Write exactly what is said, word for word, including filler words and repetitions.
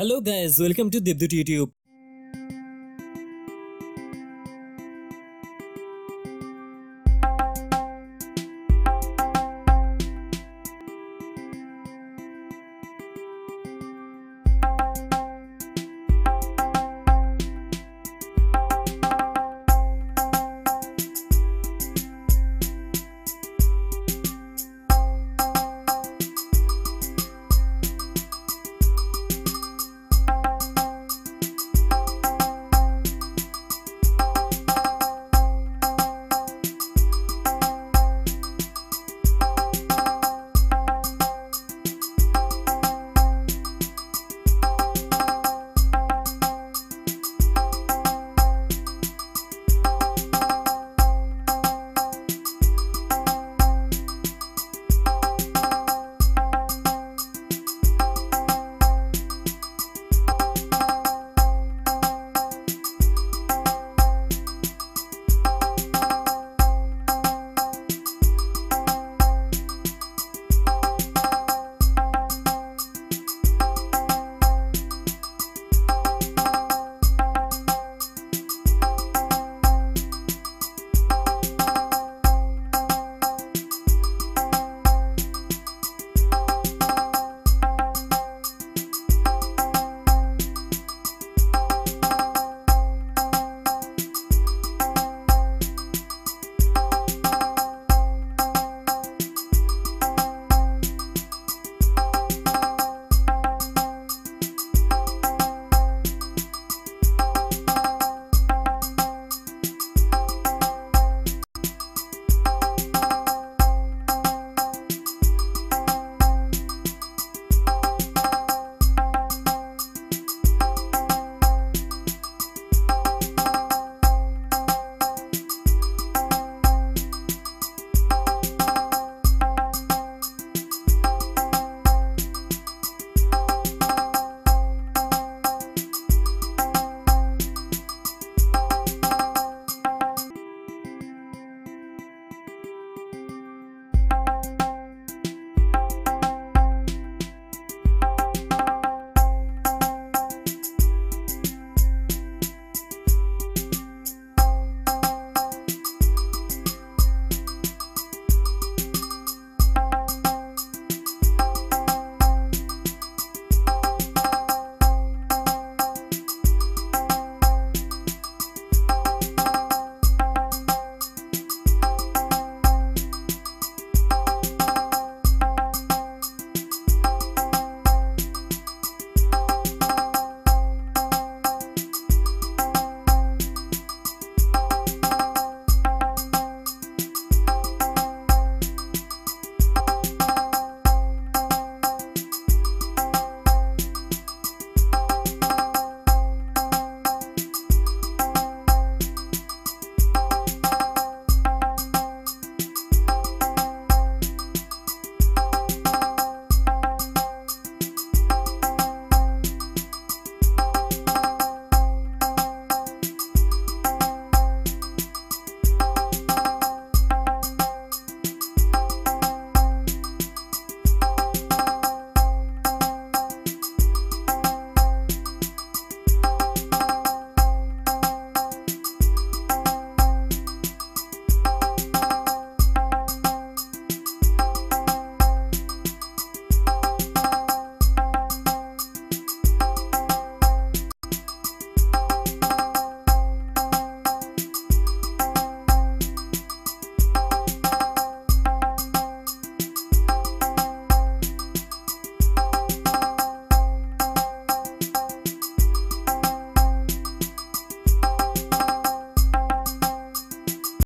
Hello guys, welcome to Debdut YouTube.